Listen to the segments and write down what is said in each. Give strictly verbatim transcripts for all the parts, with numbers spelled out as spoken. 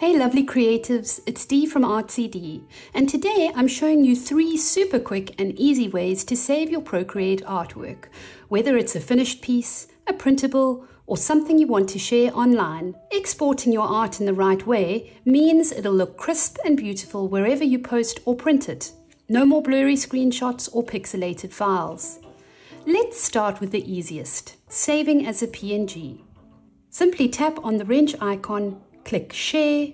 Hey lovely creatives, it's Dee from Artsydee, and today I'm showing you three super quick and easy ways to save your Procreate artwork, whether it's a finished piece, a printable, or something you want to share online. Exporting your art in the right way means it'll look crisp and beautiful wherever you post or print it. No more blurry screenshots or pixelated files. Let's start with the easiest, saving as a P N G. Simply tap on the wrench icon, click Share,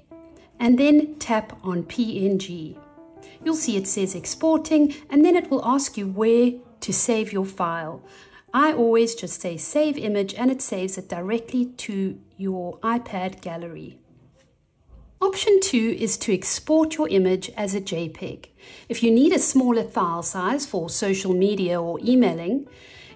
and then tap on P N G. You'll see it says Exporting, and then it will ask you where to save your file. I always just say Save Image, and it saves it directly to your iPad gallery. Option two is to export your image as a JPEG. If you need a smaller file size for social media or emailing,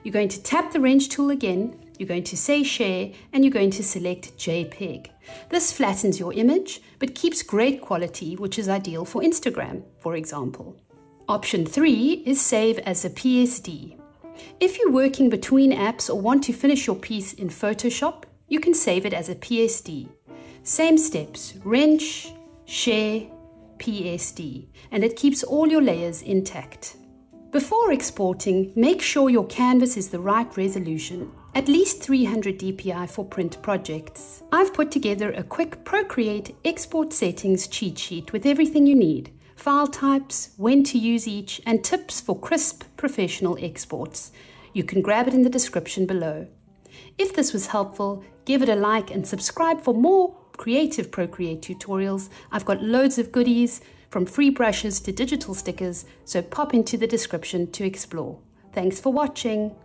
you're going to tap the wrench tool again. You're going to say Share, and you're going to select JPEG. This flattens your image, but keeps great quality, which is ideal for Instagram, for example. Option three is save as a P S D. If you're working between apps or want to finish your piece in Photoshop, you can save it as a P S D. Same steps, wrench, share, P S D, and it keeps all your layers intact. Before exporting, make sure your canvas is the right resolution, at least three hundred D P I for print projects. I've put together a quick Procreate export settings cheat sheet with everything you need, file types, when to use each, and tips for crisp professional exports. You can grab it in the description below. If this was helpful, give it a like and subscribe for more creative Procreate tutorials. I've got loads of goodies, from free brushes to digital stickers, so pop into the description to explore. Thanks for watching.